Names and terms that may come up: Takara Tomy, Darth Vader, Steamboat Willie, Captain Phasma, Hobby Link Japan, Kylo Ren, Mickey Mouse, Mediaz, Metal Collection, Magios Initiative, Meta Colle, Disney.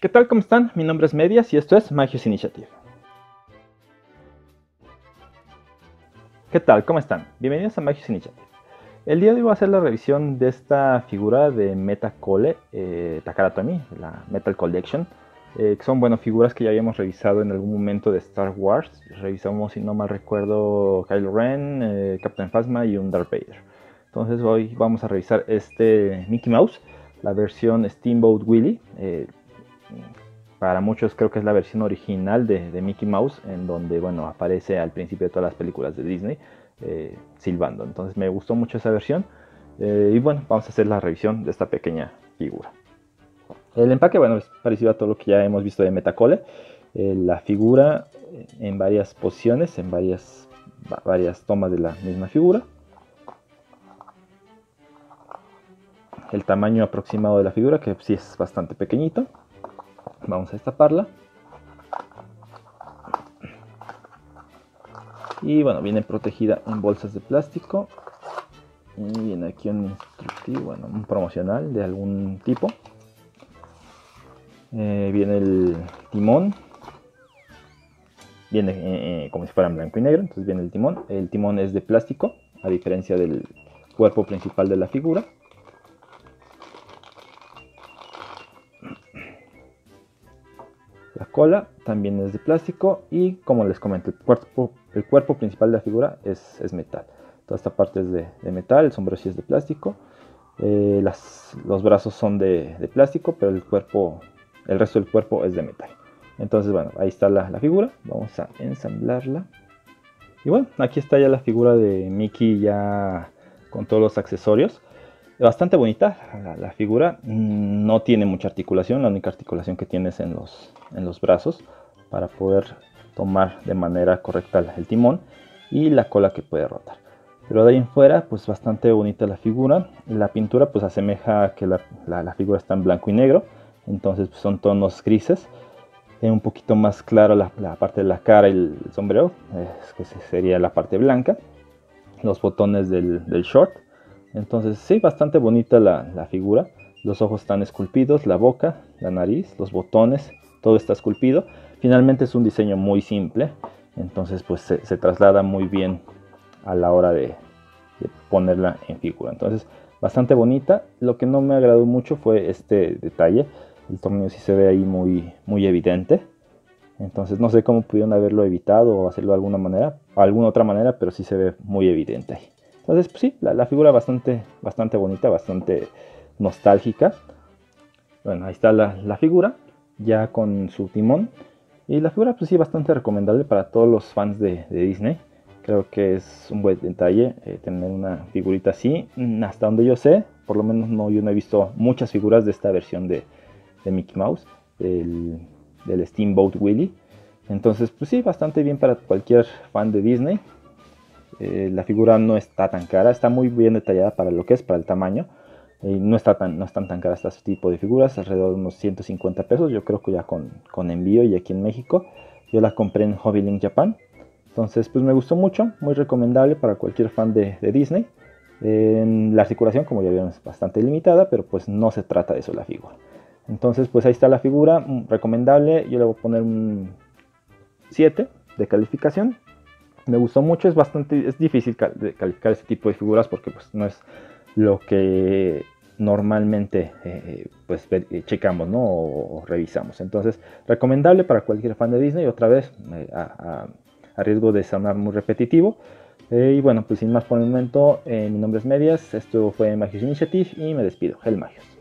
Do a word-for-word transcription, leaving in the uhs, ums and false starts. ¿Qué tal? ¿Cómo están? Mi nombre es Mediaz y esto es Magios Initiative. ¿Qué tal? ¿Cómo están? Bienvenidos a Magios Initiative. El día de hoy voy a hacer la revisión de esta figura de Metal Cole, eh, Takara Tomy, la Metal Collection. Eh, que son, bueno, figuras que ya habíamos revisado en algún momento de Star Wars. Revisamos, si no mal recuerdo, Kylo Ren, eh, Captain Phasma y un Darth Vader. Entonces hoy vamos a revisar este Mickey Mouse, la versión Steamboat Willie. Eh, Para muchos creo que es la versión original de, de Mickey Mouse, en donde, bueno, aparece al principio de todas las películas de Disney eh, silbando. Entonces me gustó mucho esa versión eh, y bueno, vamos a hacer la revisión de esta pequeña figura. El empaque, bueno, es parecido a todo lo que ya hemos visto de Metal Collection. Eh, la figura en varias posiciones, en varias, varias tomas de la misma figura. El tamaño aproximado de la figura, que sí es bastante pequeñito. Vamos a destaparla. Y bueno, viene protegida en bolsas de plástico. Y viene aquí un instructivo, bueno, un promocional de algún tipo. Eh, viene el timón. Viene eh, como si fueran blanco y negro, entonces viene el timón. El timón es de plástico, a diferencia del cuerpo principal de la figura. La cola también es de plástico y, como les comenté, el cuerpo, el cuerpo principal de la figura es, es metal. Toda esta parte es de, de metal, el sombrero sí es de plástico, eh, las, los brazos son de, de plástico, pero el cuerpo, el resto del cuerpo es de metal. Entonces, bueno, ahí está la, la figura, vamos a ensamblarla. Y bueno, aquí está ya la figura de Mickey ya con todos los accesorios. Bastante bonita la, la figura, no tiene mucha articulación, la única articulación que tiene es en los, en los brazos para poder tomar de manera correcta el timón y la cola que puede rotar. Pero de ahí en fuera, pues bastante bonita la figura, la pintura pues asemeja que la, la, la figura está en blanco y negro, entonces pues, son tonos grises, eh, un poquito más claro la, la parte de la cara y el sombrero, eh, que sería la parte blanca, los botones del, del short. Entonces sí, bastante bonita la, la figura, los ojos están esculpidos, la boca, la nariz, los botones, todo está esculpido. Finalmente es un diseño muy simple, entonces pues se, se traslada muy bien a la hora de, de ponerla en figura. Entonces bastante bonita, lo que no me agradó mucho fue este detalle, el tornillo sí se ve ahí muy, muy evidente. Entonces no sé cómo pudieron haberlo evitado o hacerlo de alguna manera, alguna otra manera, pero sí se ve muy evidente ahí. Entonces, pues sí, la, la figura bastante, bastante bonita, bastante nostálgica. Bueno, ahí está la, la figura, ya con su timón. Y la figura, pues sí, bastante recomendable para todos los fans de, de Disney. Creo que es un buen detalle eh, tener una figurita así. Hasta donde yo sé, por lo menos no, yo no he visto muchas figuras de esta versión de, de Mickey Mouse, del, del Steamboat Willie. Entonces, pues sí, bastante bien para cualquier fan de Disney. Eh, la figura no está tan cara, está muy bien detallada para lo que es, para el tamaño. Eh, no, está tan, no están tan caras este tipo de figuras, alrededor de unos ciento cincuenta pesos, yo creo que ya con, con envío y aquí en México. Yo la compré en Hobby Link Japan, entonces pues me gustó mucho, muy recomendable para cualquier fan de, de Disney. Eh, la articulación, como ya vieron, es bastante limitada, pero pues no se trata de eso la figura. Entonces pues ahí está la figura, recomendable, yo le voy a poner un siete de calificación. Me gustó mucho, es bastante, es difícil calificar este tipo de figuras porque pues no es lo que normalmente eh, pues checamos, ¿no? O, o revisamos. Entonces, recomendable para cualquier fan de Disney, otra vez eh, a, a, a riesgo de sonar muy repetitivo. Eh, y bueno, pues sin más por el momento, eh, mi nombre es Mediaz, esto fue Magios Initiative y me despido, Hel Magios.